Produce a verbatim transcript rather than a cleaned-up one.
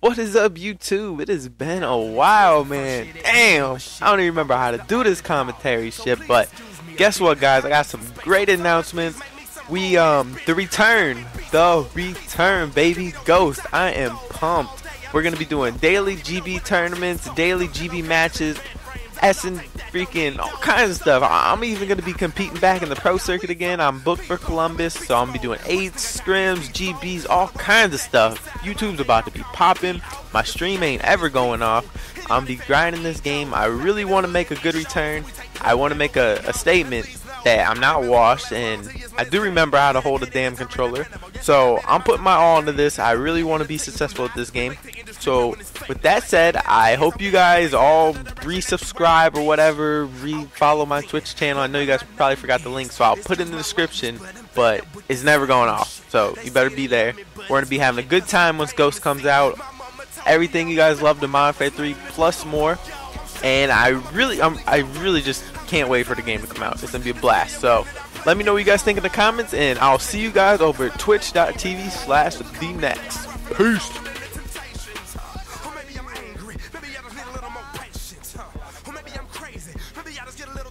What is up, YouTube? It has been a while, man. Damn, I don't even remember how to do this commentary shit, but guess what, guys? I got some great announcements. We, um, the return, the return, baby, Ghost. I am pumped. We're gonna be doing daily G B tournaments, daily G B matches, S N P freaking all kinds of stuff. I'm even gonna be competing back in the pro circuit again. I'm booked for Columbus, so I'm gonna be doing eights, scrims, G Bs, all kinds of stuff. YouTube's about to be popping. My stream ain't ever going off. I'm be grinding this game. I really want to make a good return. I want to make a, a statement that I'm not washed, and I do remember how to hold a damn controller. So I'm putting my all into this. I really want to be successful at this game. So with that said, I hope you guys all re-subscribe or whatever, re-follow my Twitch channel. I know you guys probably forgot the link, so I'll put it in the description, but it's never going off, so you better be there. We're going to be having a good time once Ghost comes out. Everything you guys loved in M W three plus more, and I really I'm, I really just can't wait for the game to come out. It's going to be a blast. So let me know what you guys think in the comments, and I'll see you guys over at twitch dot t v slash the next. Peace. Maybe I'm angry, maybe I just need a little more patience, huh? Or maybe I'm crazy, maybe I just get a little